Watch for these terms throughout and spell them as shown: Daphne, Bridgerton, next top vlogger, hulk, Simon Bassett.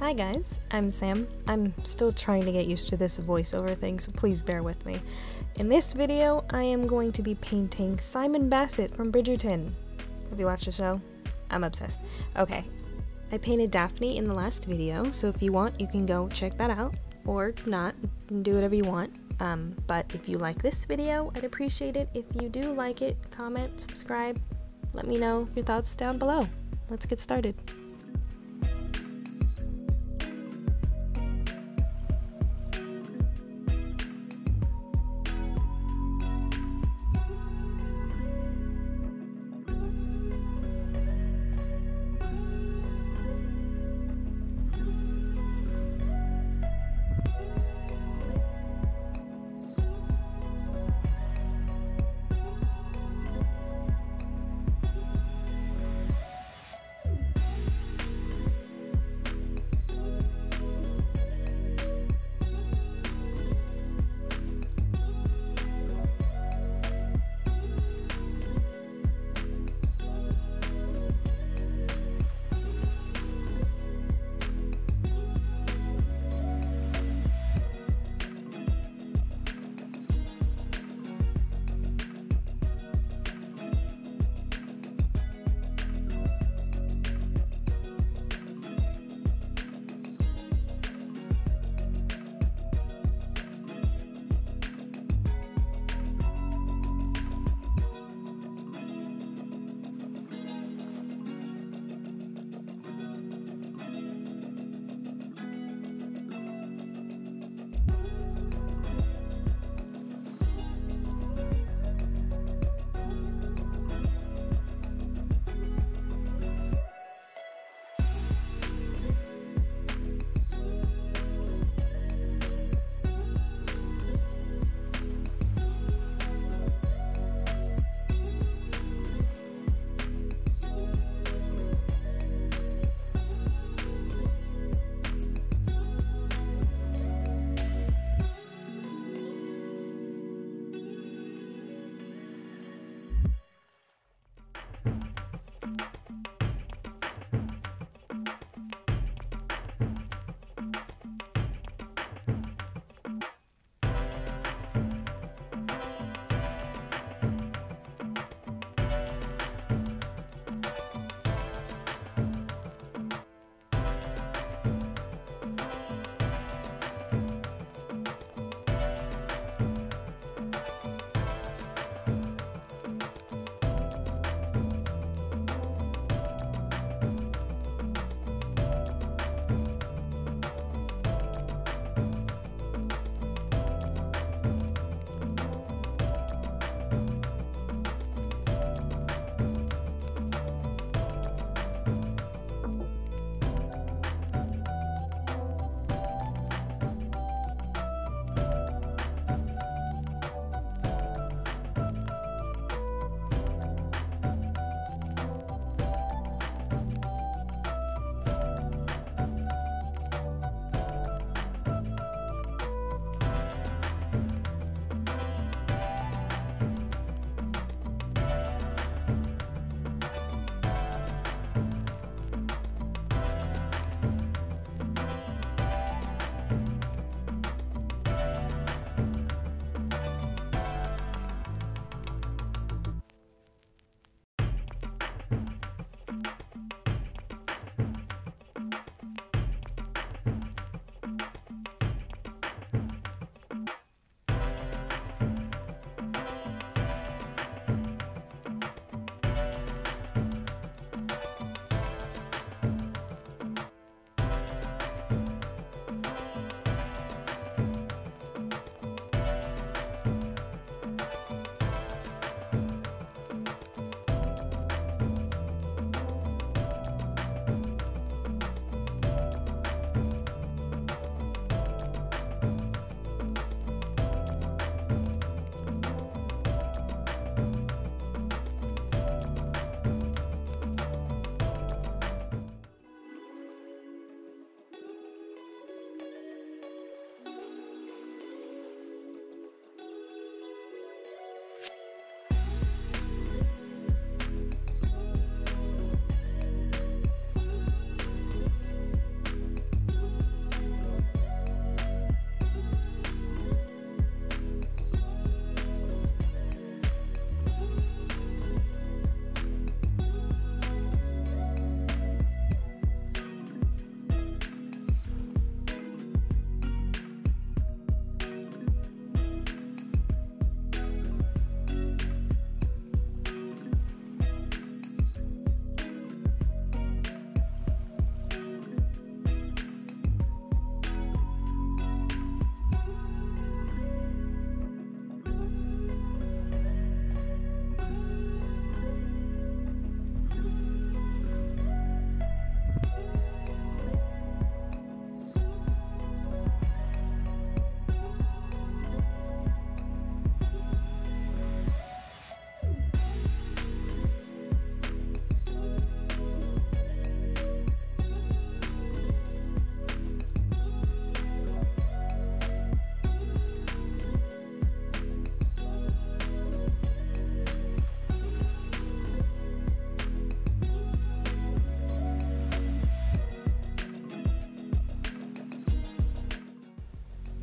Hi guys, I'm Sam. I'm still trying to get used to this voiceover thing, so please bear with me. In this video, I am going to be painting Simon Bassett from Bridgerton. Have you watched the show? I'm obsessed. Okay. I painted Daphne in the last video, so if you want, you can go check that out, or not, do whatever you want. But if you like this video, I'd appreciate it if you do like it, comment, subscribe, let me know your thoughts down below. Let's get started.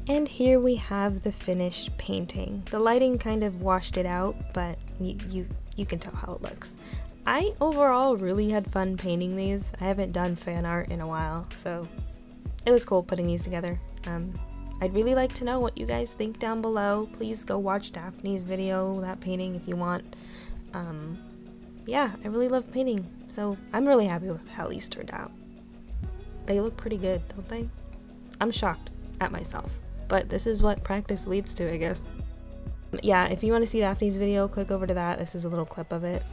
And here we have the finished painting. The lighting kind of washed it out, but you can tell how it looks. I overall really had fun painting these. I haven't done fan art in a while, so it was cool putting these together. I'd really like to know what you guys think down below. Please go watch Daphne's video, that painting, if you want. Yeah, I really love painting, so I'm really happy with how these turned out. They look pretty good, don't they? I'm shocked at myself, but this is what practice leads to, I guess. Yeah, if you want to see Daphne's video, click over to that. This is a little clip of it.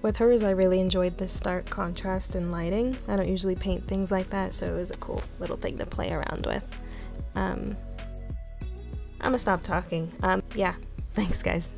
With hers, I really enjoyed this stark contrast in lighting. I don't usually paint things like that, so it was a cool little thing to play around with. I'm gonna stop talking. Yeah, thanks guys.